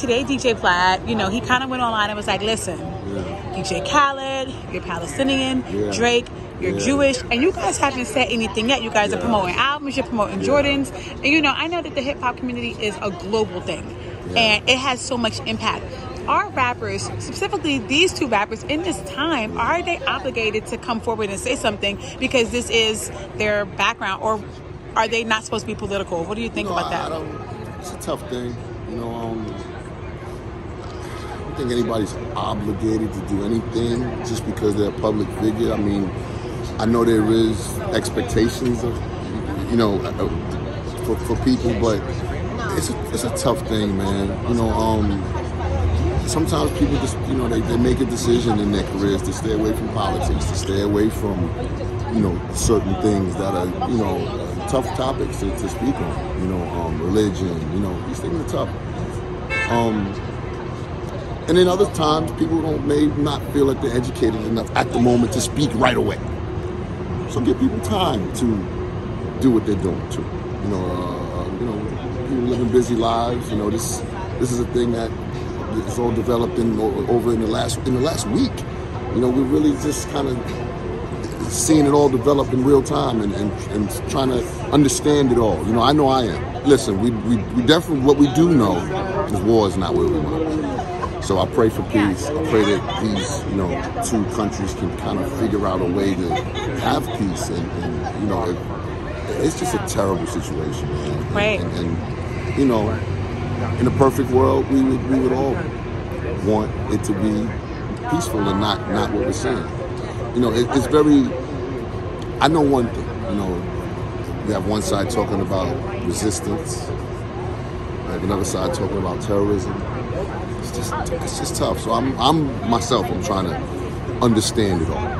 today DJ Vlad, you know, he kind of went online and was like, listen, DJ Khaled, you're Palestinian, Drake, you're Jewish, and you guys haven't said anything yet. You guys are promoting albums, you're promoting Jordans. And, you know, I know that the hip-hop community is a global thing, and it has so much impact. Are rappers, specifically these two rappers in this time, are they obligated to come forward and say something because this is their background, or are they not supposed to be political? What do you think about that? It's a tough thing. You know, I don't think anybody's obligated to do anything just because they're a public figure. I mean, I know there is expectations of, you know, for people, but it's a tough thing, man. You know, sometimes people just, you know, they make a decision in their careers to stay away from politics, to stay away from, you know, certain things that are, you know, tough topics to speak on. You know, religion, you know, these things are tough. And then other times, people may not feel like they're educated enough at the moment to speak right away. So give people time to do what they're doing too. You know, people living busy lives. You know, this is a thing that it's all developed over in the last week. You know, we're really just kind of seeing it all develop in real time and trying to understand it all. You know I am. Listen, we definitely, what we do know is war is not where we want. So I pray for peace. I pray that these, you know, two countries can kind of figure out a way to have peace. And you know, it's just a terrible situation, man. Right. And you know, in a perfect world, we would all want it to be peaceful and not what we're saying. You know, it's very. I know one thing. You know, we have one side talking about resistance. We have another side talking about terrorism. It's just tough. So I'm myself. I'm trying to understand it all.